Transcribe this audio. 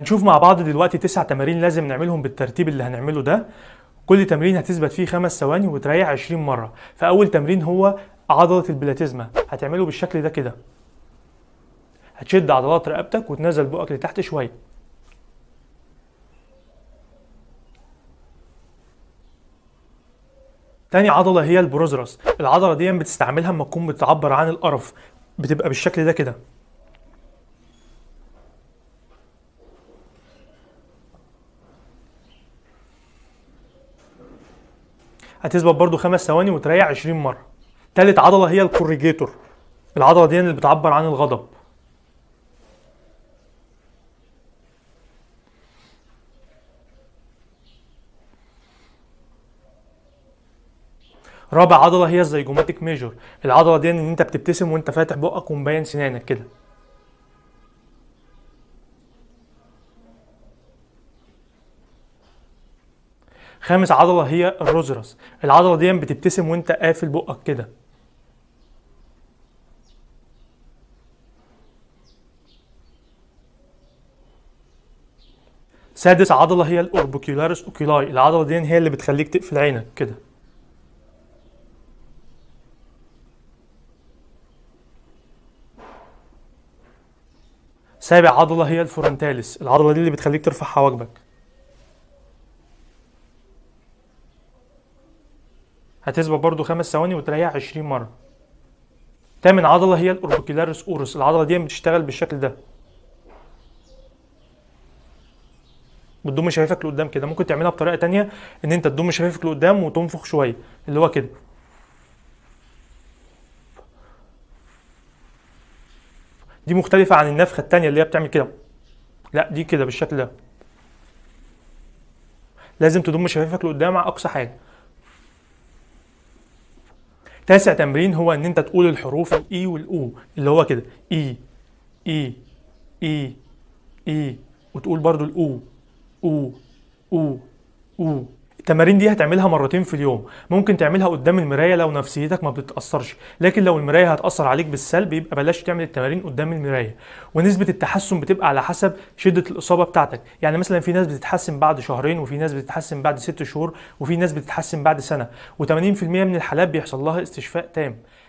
هنشوف مع بعض دلوقتي 9 تمارين لازم نعملهم بالترتيب اللي هنعمله ده. كل تمرين هتثبت فيه 5 ثواني وتريح 20 مرة. فأول تمرين هو عضلة البلاتيزما، هتعمله بالشكل ده كده. هتشد عضلات رقبتك وتنزل بقك لتحت شوية. تاني عضلة هي البروزراس، العضلة دي بتستعملها لما تكون بتعبر عن القرف، بتبقى بالشكل ده كده. هتثبت برضو 5 ثواني وتريح 20 مرة. تالت عضلة هي الكوريجيتور، العضلة دي اللي بتعبر عن الغضب. رابع عضلة هي الزيجوماتيك ميجور، العضلة دي ان انت بتبتسم وانت فاتح بقك ومبين سنانك كده. خامس عضلة هي الروزراس، العضلة دي بتبتسم وانت قافل بقك كده. سادس عضلة هي الأوربوكيولارس اوكيلاي، العضلة دي هي اللي بتخليك تقفل عينك كده. سابع عضلة هي الفورنتالس، العضلة دي اللي بتخليك ترفع حواجبك. هتثبت برضو 5 ثواني وتريح 20 مرة. تامن عضلة هي الأوربيكيولارس أورس، العضلة دي بتشتغل بالشكل ده، بتضم شفايفك لقدام كده. ممكن تعملها بطريقة تانية، ان انت تضم شفايفك لقدام وتنفخ شوية اللي هو كده. دي مختلفة عن النفخة التانية اللي هي بتعمل كده، لا دي كده بالشكل ده. لازم تضم شفايفك لقدام على أقصى حاجة. تاسع تمرين هو ان انت تقول الحروف الاي والاو اللي هو كده، اي اي اي اي، وتقول برضو الاو او او او. التمارين دي هتعملها مرتين في اليوم. ممكن تعملها قدام المراية لو نفسيتك ما بتتأثرش، لكن لو المراية هتأثر عليك بالسلب يبقى بلاش تعمل التمارين قدام المراية. ونسبة التحسن بتبقى على حسب شدة الإصابة بتاعتك، يعني مثلا في ناس بتتحسن بعد 2 شهر، وفي ناس بتتحسن بعد 6 شهور، وفي ناس بتتحسن بعد سنة، و80% من الحالات بيحصل لها استشفاء تام.